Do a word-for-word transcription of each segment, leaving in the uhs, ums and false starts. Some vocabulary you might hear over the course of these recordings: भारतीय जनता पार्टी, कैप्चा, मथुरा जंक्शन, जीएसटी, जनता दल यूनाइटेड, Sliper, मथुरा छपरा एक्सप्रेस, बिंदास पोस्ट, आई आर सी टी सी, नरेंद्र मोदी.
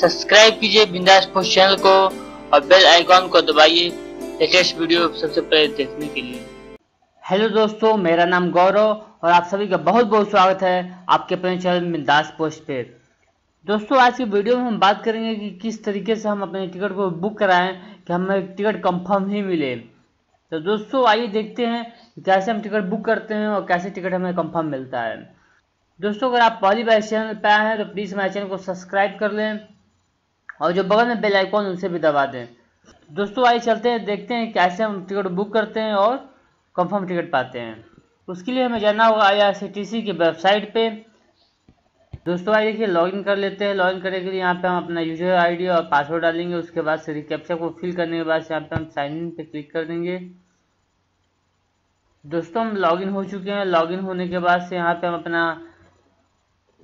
Subscribe कीजिए बिंदास पोस्ट channel को और बेल आइकॉन को दबाइए लेटेस्ट वीडियो सबसे पहले देखने के लिए। हेलो दोस्तों, मेरा नाम गौरव और आप सभी का बहुत बहुत स्वागत है आपके अपने चैनल बिंदास पोस्ट पे। दोस्तों, आज की वीडियो में हम बात करेंगे कि किस तरीके से हम अपने टिकट को बुक कराएं कि हमें टिकट कंफर्म ही मिले। तो दोस्तों आइए देखते हैं कैसे हम टिकट बुक करते हैं और कैसे टिकट हमें कंफर्म मिलता है। दोस्तों, अगर आप पहली बार चैनल पर आए हैं तो प्लीज़ हमारे चैनल को सब्सक्राइब कर लें और जो बगल में बेल आइकॉन उनसे भी दबा दें। दोस्तों आइए चलते हैं, देखते हैं कैसे हम टिकट बुक करते हैं और कंफर्म टिकट पाते हैं। उसके लिए हमें जाना होगा आई आर सी टी सी की वेबसाइट पे। दोस्तों आइए देखिए, लॉगिन कर लेते हैं। लॉगिन करने के लिए यहाँ पे हम अपना यूजर आईडी और पासवर्ड डालेंगे। उसके बाद से कैप्चा को फिल करने के बाद यहाँ पे हम साइन इन पे क्लिक कर देंगे। दोस्तों हम लॉगिन हो चुके हैं। लॉगिन होने के बाद से यहाँ पे हम अपना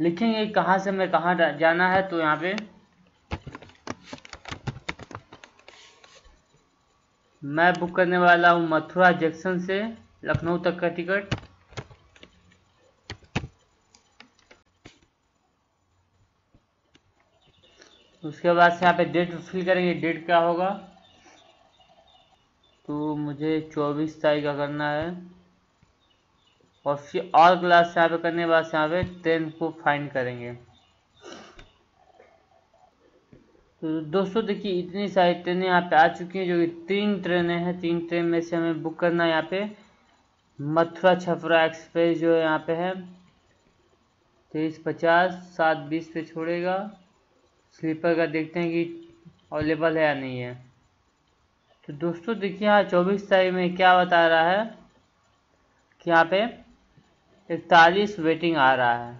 लिखेंगे कहाँ से हमें कहाँ जाना है। तो यहाँ पे मैं बुक करने वाला हूँ मथुरा जंक्शन से लखनऊ तक का टिकट। उसके बाद से यहाँ पे डेट फिल करेंगे। डेट क्या होगा, तो मुझे चौबीस तारीख का करना है। और फिर ऑल क्लास यहाँ पे करने के बाद से यहाँ पे ट्रेन को फाइंड करेंगे। तो दोस्तों देखिए, इतनी सारी ट्रेनें यहाँ पे आ चुकी हैं, जो कि तीन ट्रेनें हैं। तीन ट्रेन में से हमें बुक करना है। यहाँ पे मथुरा छपरा एक्सप्रेस जो है यहाँ पे है तेईस पचास सात बीस पे छोड़ेगा। स्लीपर का देखते हैं कि अवेलेबल है या नहीं है। तो दोस्तों देखिए, यहाँ चौबीस तारीख में क्या बता रहा है कि यहाँ पे इकतालीस वेटिंग आ रहा है।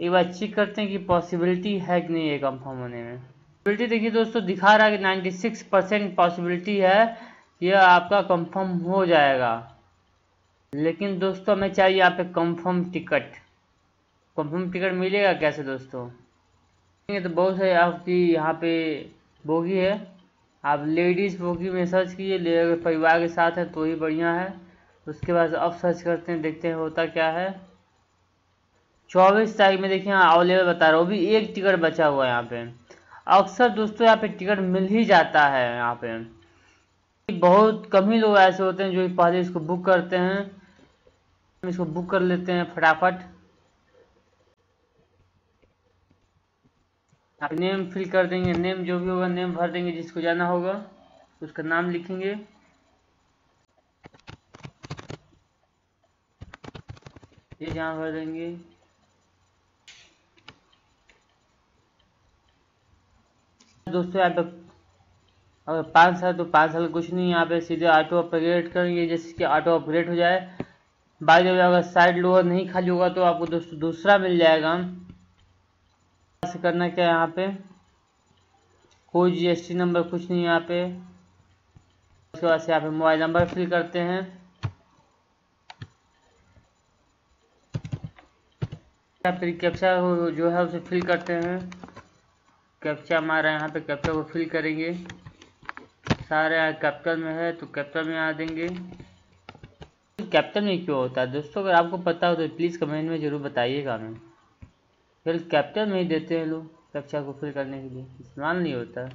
एक बार चेक करते हैं कि पॉसिबिलिटी है कि नहीं है कंफर्म होने में। पॉसिबिलिटी देखिए दोस्तों, दिखा रहा है कि छियानवे परसेंट पॉसिबिलिटी है यह आपका कंफर्म हो जाएगा। लेकिन दोस्तों हमें चाहिए यहाँ पे कंफर्म टिकट। कंफर्म टिकट मिलेगा कैसे दोस्तों? तो बहुत सारी आपकी यहाँ पे बोगी है, आप लेडीज़ बोगी में सर्च कीजिए। अगर परिवार के साथ है तो ही बढ़िया है। उसके बाद अब सर्च करते हैं, देखते हैं होता क्या है। चौबीस तारीख में देखिए यहाँ अवेलेबल बता रहा है, वो भी एक टिकट बचा हुआ है। यहाँ पे अक्सर दोस्तों यहाँ पे टिकट मिल ही जाता है। यहाँ पे बहुत कम ही लोग ऐसे होते हैं जो पहले इसको बुक करते हैं। हम इसको बुक कर लेते हैं फटाफट। आप नेम फिल कर देंगे, नेम जो भी होगा नेम भर देंगे, जिसको जाना होगा उसका नाम लिखेंगे। ये यहाँ भर देंगे। दोस्तों यहाँ पे अगर पाँच साल तो पाँच साल कुछ नहीं, यहाँ पे सीधे ऑटो अपग्रेड करेंगे। जैसे कि ऑटो अपग्रेड हो जाए बाई द वे, अगर साइड लोअर नहीं खाली होगा तो आपको दोस्तों दूसरा मिल जाएगा। से करना क्या है, यहाँ पे कोई जीएसटी नंबर कुछ नहीं यहाँ पे। उसके बाद से यहाँ पे मोबाइल नंबर फिल करते हैं। कैप्चा जो है उसे फिल करते हैं। कैप्चा हमारा यहाँ पे कैप्चा को फिल करेंगे। सारे यहाँ कैप्चर में है तो कैप्चर में आ देंगे। कैप्चर में क्यों होता है दोस्तों? अगर आपको पता हो तो प्लीज़ कमेंट में जरूर बताइएगा हमें। फिर कैप्चर में ही देते हैं लोग कैप्चा को फिल करने के लिए, इस्तेमाल नहीं होता।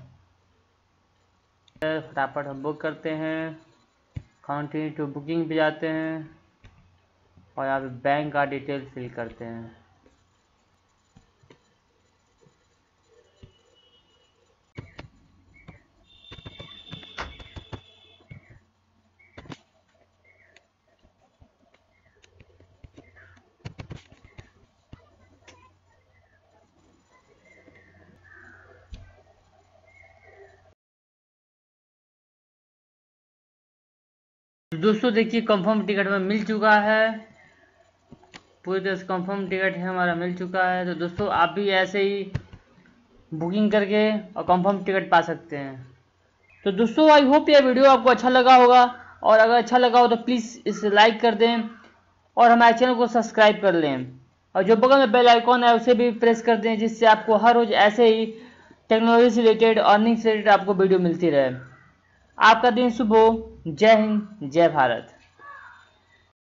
फटाफट हम बुक करते हैं, कंटिन्यू टू बुकिंग पे जाते हैं और यहाँ पे बैंक का डिटेल फिल करते हैं। दोस्तों देखिए, कंफर्म टिकट में मिल चुका है, पूरी तरह से कंफर्म टिकट है हमारा मिल चुका है। तो दोस्तों आप भी ऐसे ही बुकिंग करके और कंफर्म टिकट पा सकते हैं। तो दोस्तों आई होप यह वीडियो आपको अच्छा लगा होगा, और अगर अच्छा लगा हो तो प्लीज़ इसे लाइक कर दें और हमारे चैनल को सब्सक्राइब कर लें और जो बगल में बेल आइकॉन है उसे भी प्रेस कर दें, जिससे आपको हर रोज़ ऐसे ही टेक्नोलॉजी से रिलेटेड, अर्निंग से रिलेटेड आपको वीडियो मिलती रहे। आपका दिन शुभ हो। जय हिंद, जय भारत।